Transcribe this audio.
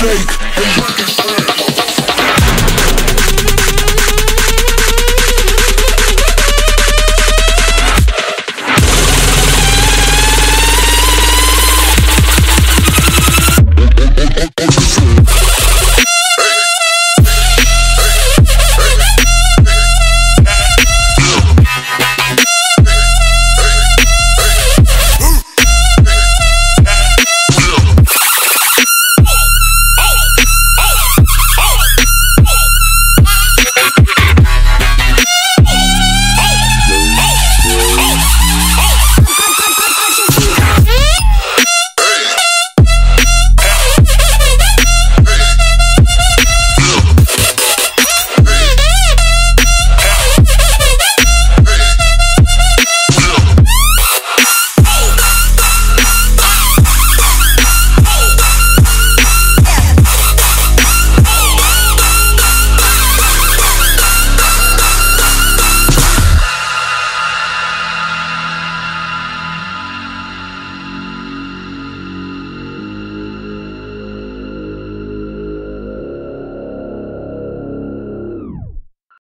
snake and break it.